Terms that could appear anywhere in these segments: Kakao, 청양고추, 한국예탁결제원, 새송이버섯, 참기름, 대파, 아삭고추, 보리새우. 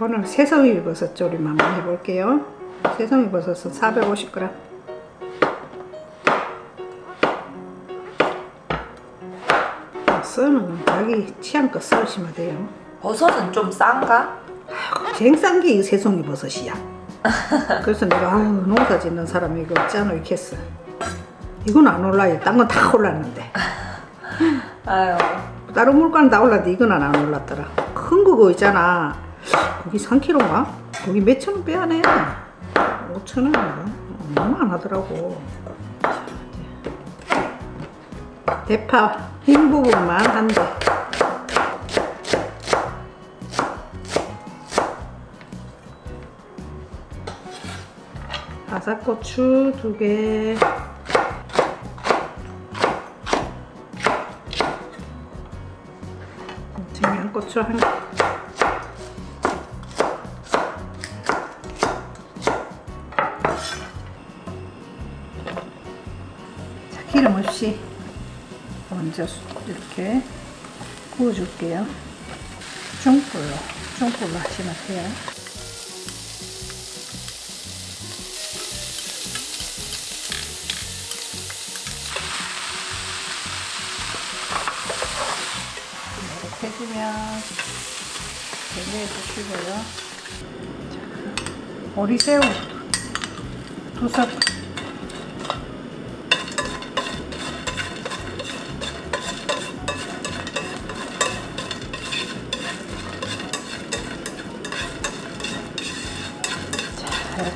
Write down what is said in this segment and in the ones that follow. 오늘 새송이버섯 조림 한번 해볼게요. 새송이버섯은 450g. 써는 건 자기 취향껏 써주시면 돼요. 버섯은 좀 싼가? 아이고, 제일 싼 게 이 새송이버섯이야. 그래서 내가 아유, 농사 짓는 사람이 이거 어찌하노 있겠어. 이건 안 올라요. 딴 건 다 올랐는데. 아유. 다른 물건은 다 올랐는데 이건 안 올랐더라. 큰 그거 있잖아. 고기 3kg인가? 고기 몇천 원 빼야 돼. 5,000원인가? 얼마 안 하더라고. 대파 흰 부분만 한 대. 아삭고추 2개. 청양고추 1개. 자, 기름 없이 먼저 이렇게 구워줄게요. 중불로 하시면 돼요. 이렇게 해주면 되게 해주시고요. 보리새우 2석. 이렇게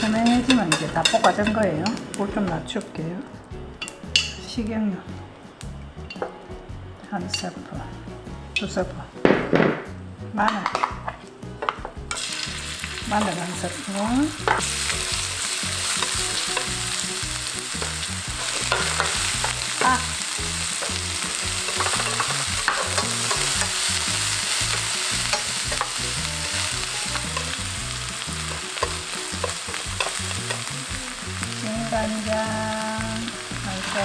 투명해지면 이제 다 볶아진 거예요. 불 좀 낮출게요. 식용유 한 스푼, 2스푼, 마늘 한 스푼, 간장 한 스푼,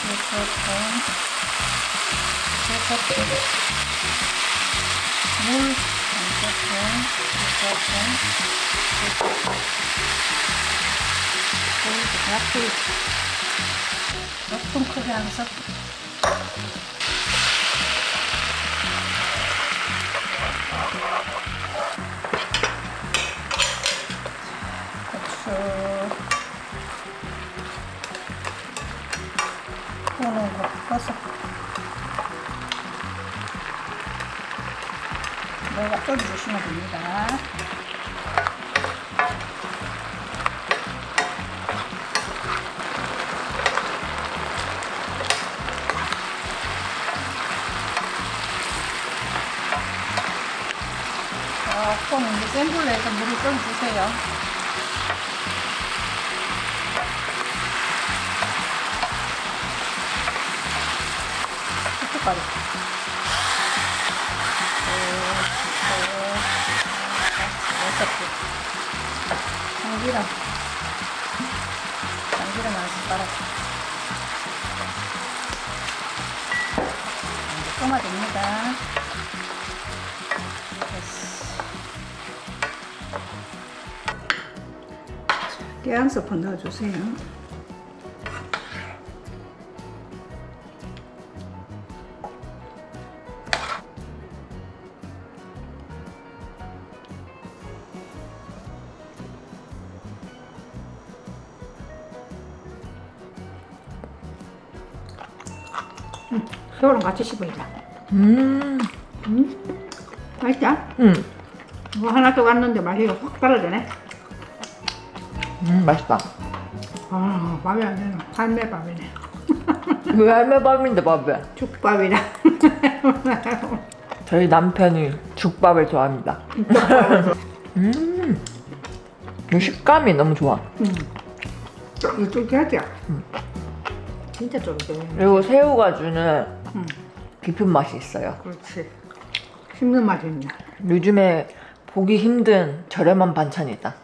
2스푼, 3스푼, 물 한 스푼, 2스푼, 3스푼, 4스푼, 크게 한 스푼. 내가 끓여주시면 됩니다. 조금 이제 센 불로 해서 물을 좀 주세요. 참기름 한 숟가락. 이제 끓여줍니다. 깨 한 스푼 넣어주세요. 새우랑 같이 씹어야죠. 맛있다? 뭐 하나 또 갔는데 맛이 확 떨어지네. 맛있다. 아, 밥이 안 되네. 할매밥이네. 왜 할매밥인데 밥이야? 죽밥이라. 저희 남편이 죽밥을 좋아합니다. 이 식감이 너무 좋아. 쫄깃쫄깃하지? 진짜 쫄깃해. 그리고 새우가 주는 깊은 맛이 있어요. 그렇지. 씹는 맛입니다. 요즘에 보기 힘든 저렴한 반찬이다.